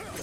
Blood.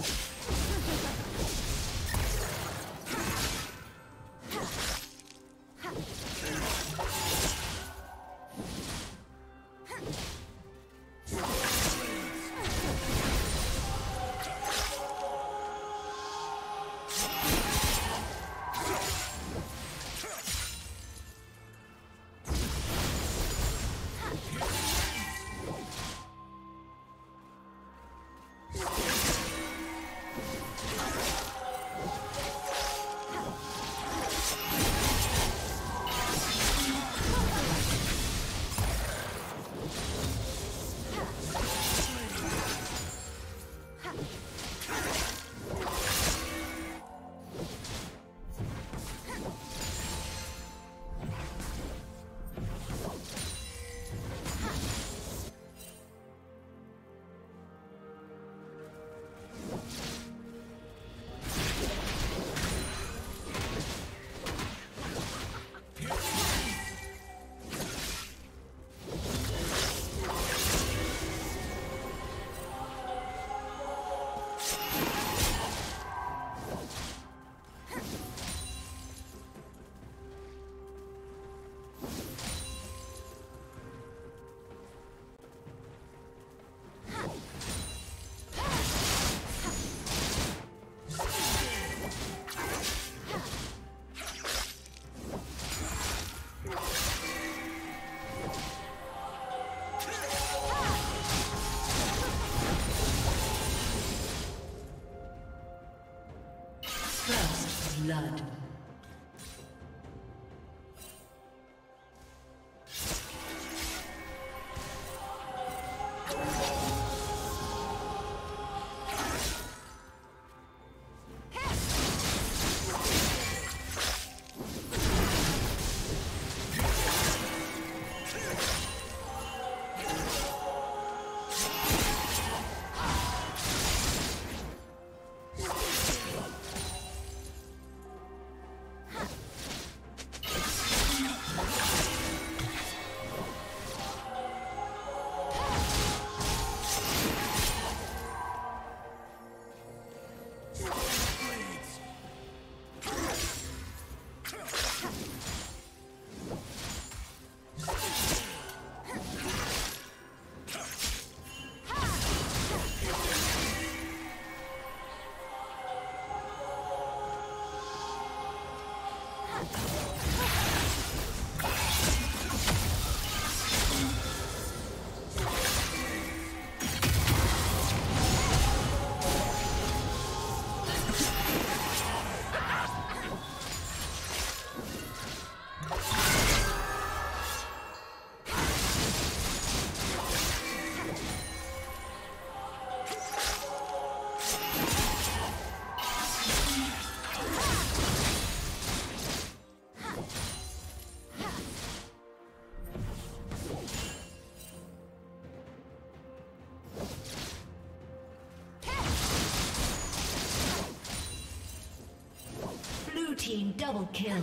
Double kill.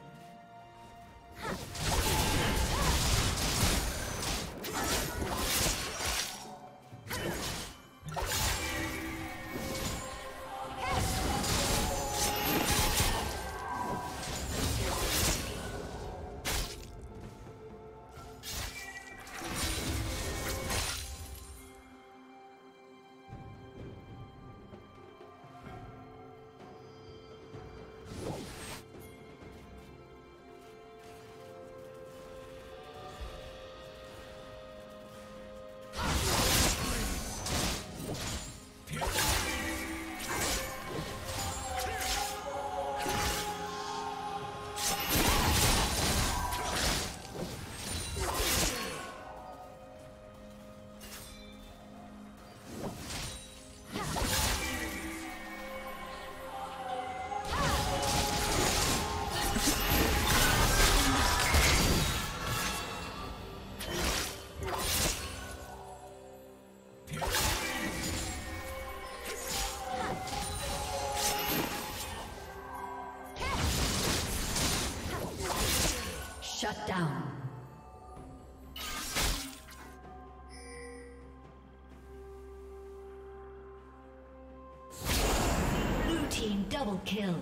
Shut down. Blue team double kill.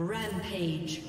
Rampage.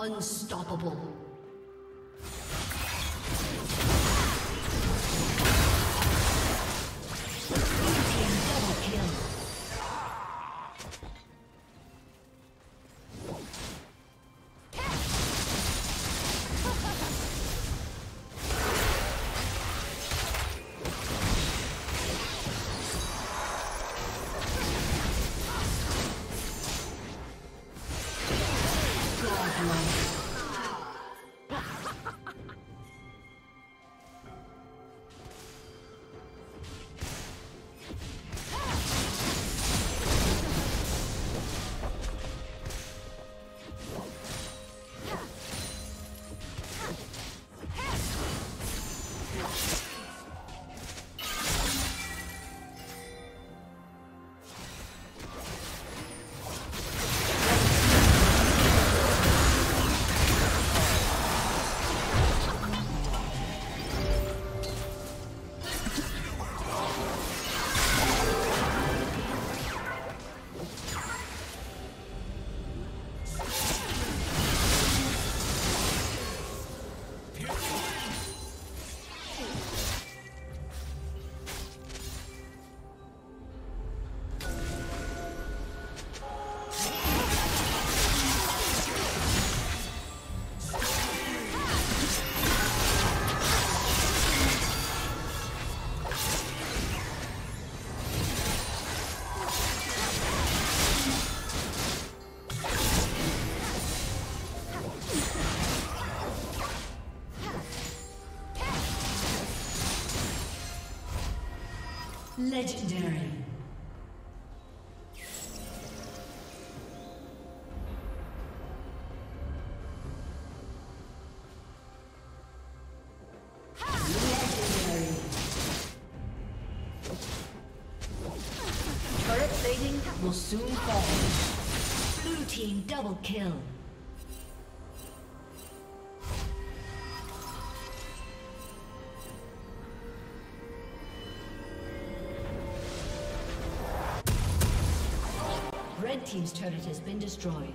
Unstoppable. Double kill. Legendary. Turret plating will soon fall. Blue team double kill. Red team's turret has been destroyed.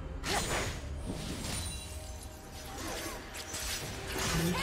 Blue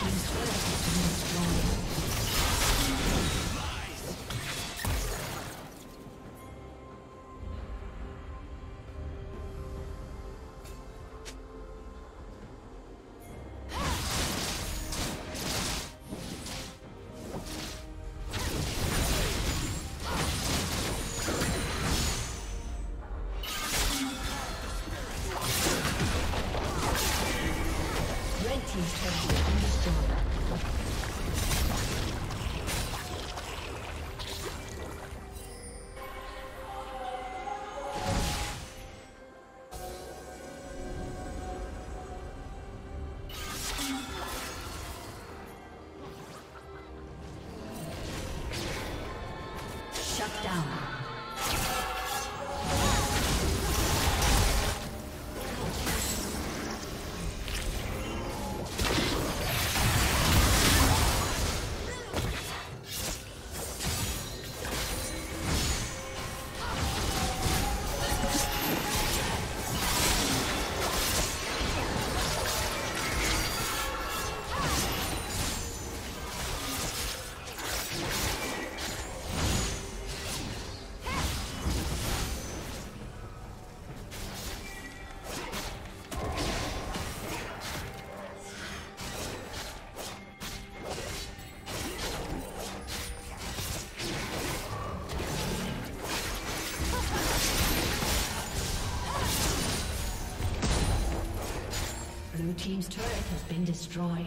team's turret has been destroyed. The team's turret has been destroyed.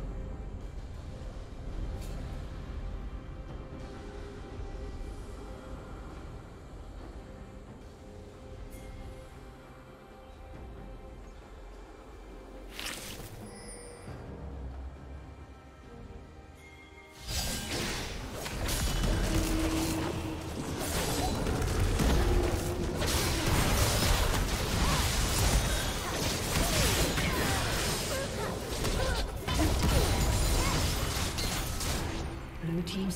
Team's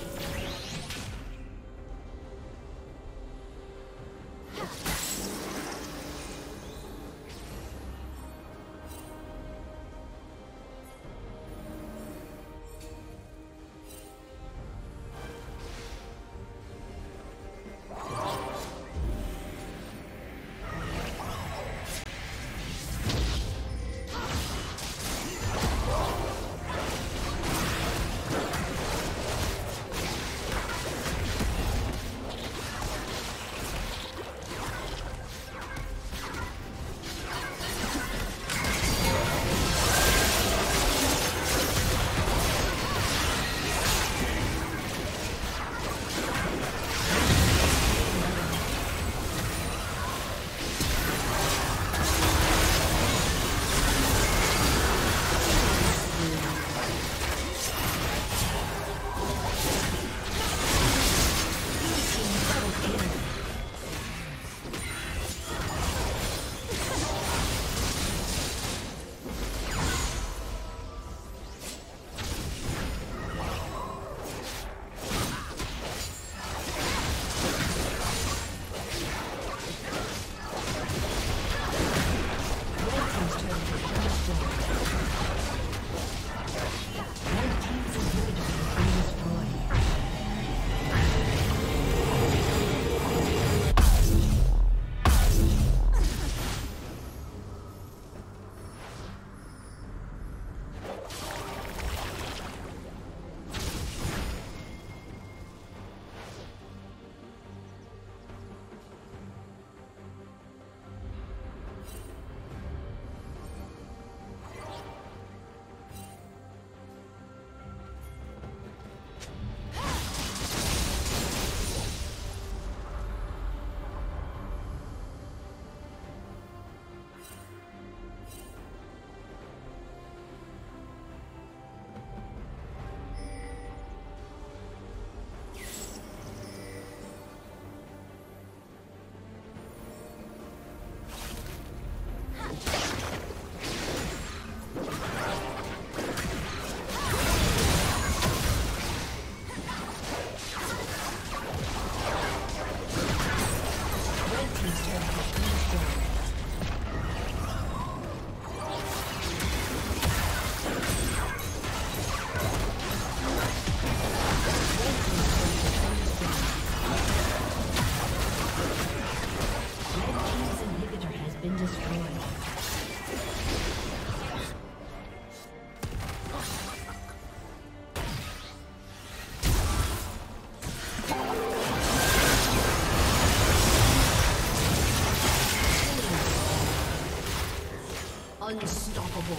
Unstoppable.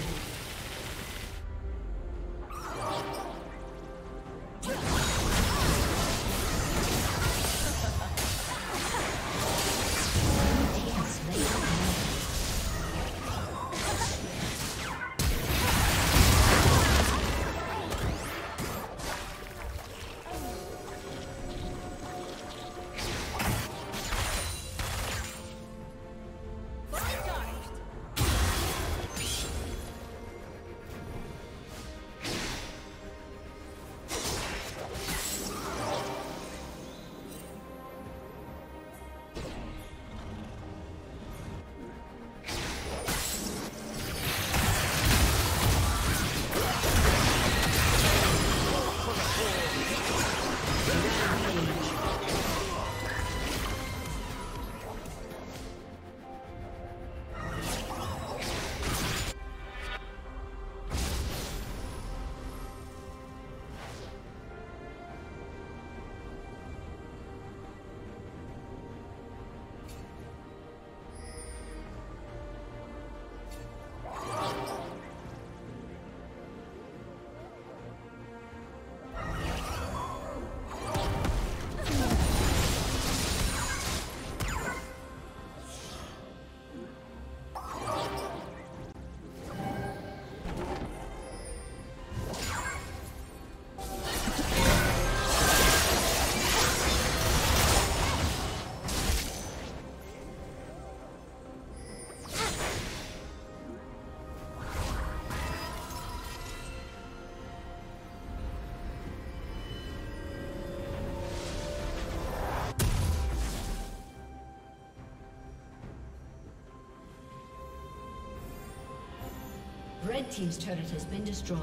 Red Team's turret has been destroyed.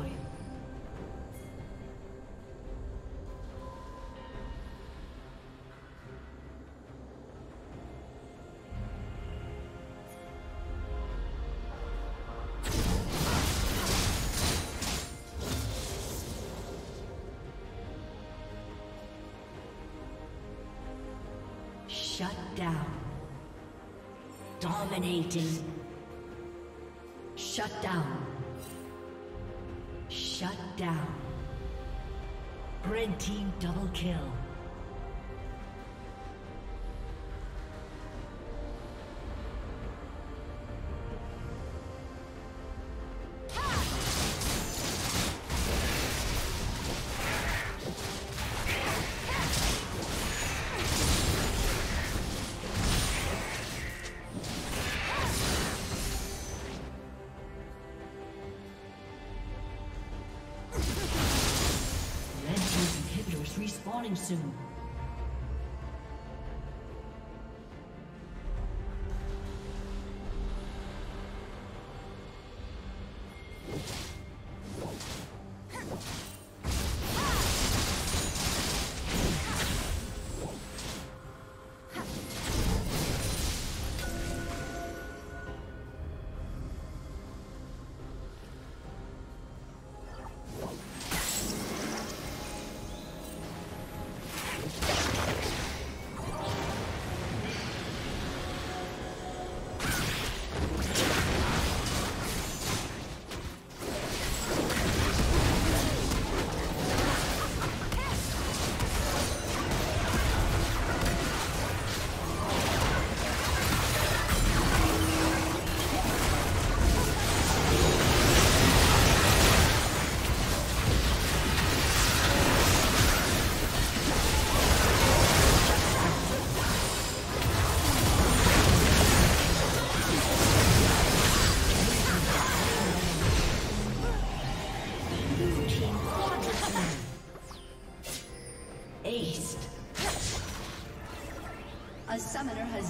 Shut down. Dominating. Shut down. Shut down. Red Team double kill. Respawning soon. A summoner has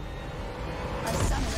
A summoner